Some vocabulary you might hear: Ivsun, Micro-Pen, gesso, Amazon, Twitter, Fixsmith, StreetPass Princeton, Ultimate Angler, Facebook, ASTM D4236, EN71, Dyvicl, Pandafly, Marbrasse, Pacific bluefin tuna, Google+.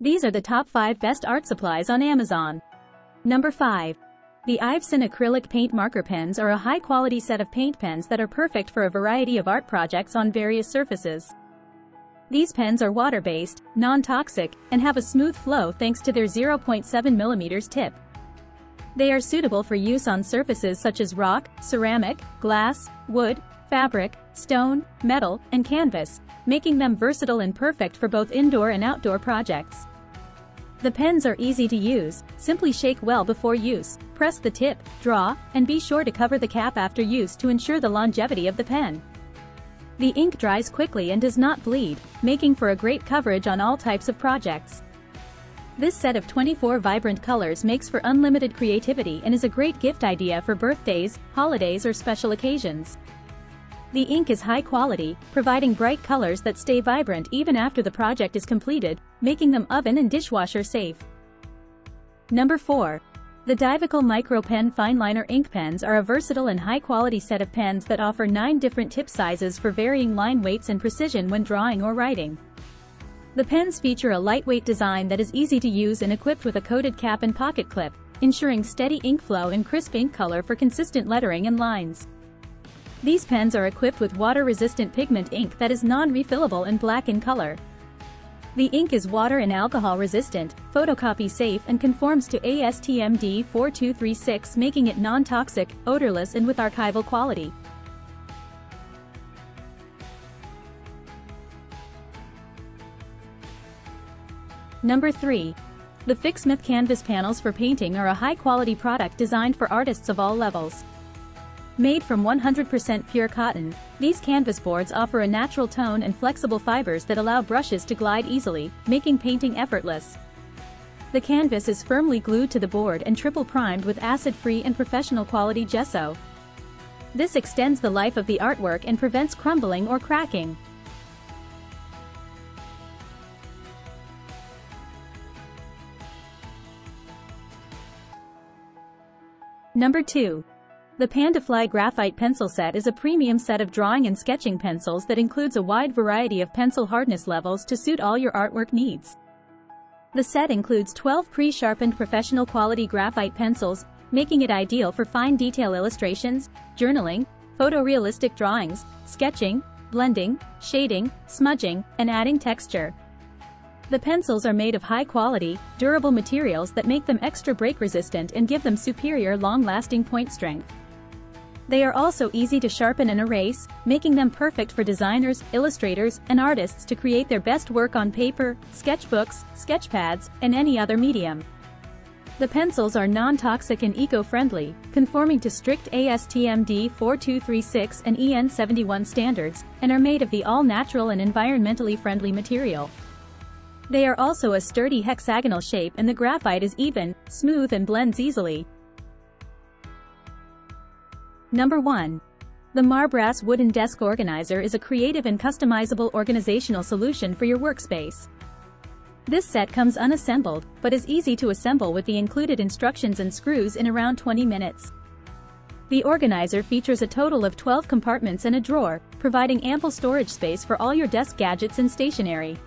These are the top 5 best art supplies on Amazon. Number 5. The Ivsun acrylic paint marker pens are a high-quality set of paint pens that are perfect for a variety of art projects on various surfaces. These pens are water-based, non-toxic, and have a smooth flow thanks to their 0.7 mm tip. They are suitable for use on surfaces such as rock, ceramic, glass, wood, fabric, stone, metal, and canvas, making them versatile and perfect for both indoor and outdoor projects. The pens are easy to use. Simply shake well before use, press the tip, draw, and be sure to cover the cap after use to ensure the longevity of the pen. The ink dries quickly and does not bleed, making for a great coverage on all types of projects. This set of 24 vibrant colors makes for unlimited creativity and is a great gift idea for birthdays, holidays, or special occasions. The ink is high quality, providing bright colors that stay vibrant even after the project is completed, making them oven and dishwasher safe. Number 4. The Dyvicl Micropen Fineliner Ink Pens are a versatile and high-quality set of pens that offer 9 different tip sizes for varying line weights and precision when drawing or writing. The pens feature a lightweight design that is easy to use and equipped with a coated cap and pocket clip, ensuring steady ink flow and crisp ink color for consistent lettering and lines. These pens are equipped with water-resistant pigment ink that is non-refillable and black in color. The ink is water and alcohol-resistant, photocopy-safe, and conforms to ASTM D4236, making it non-toxic, odorless, and with archival quality. Number 3. The Fixsmith canvas panels for painting are a high-quality product designed for artists of all levels. Made from 100% pure cotton, these canvas boards offer a natural tone and flexible fibers that allow brushes to glide easily, making painting effortless. The canvas is firmly glued to the board and triple primed with acid-free and professional quality gesso. This extends the life of the artwork and prevents crumbling or cracking. Number 2. The Pandafly Graphite Pencil Set is a premium set of drawing and sketching pencils that includes a wide variety of pencil hardness levels to suit all your artwork needs. The set includes 12 pre-sharpened professional quality graphite pencils, making it ideal for fine detail illustrations, journaling, photorealistic drawings, sketching, blending, shading, smudging, and adding texture. The pencils are made of high-quality, durable materials that make them extra break-resistant and give them superior long-lasting point strength. They are also easy to sharpen and erase, making them perfect for designers, illustrators, and artists to create their best work on paper, sketchbooks, sketchpads, and any other medium. The pencils are non-toxic and eco-friendly, conforming to strict ASTM D4236 and EN71 standards, and are made of the all-natural and environmentally friendly material. They are also a sturdy hexagonal shape, and the graphite is even, smooth, and blends easily. Number 1. The Marbrasse Wooden Desk Organizer is a creative and customizable organizational solution for your workspace. This set comes unassembled, but is easy to assemble with the included instructions and screws in around 20 minutes. The organizer features a total of 12 compartments and a drawer, providing ample storage space for all your desk gadgets and stationery.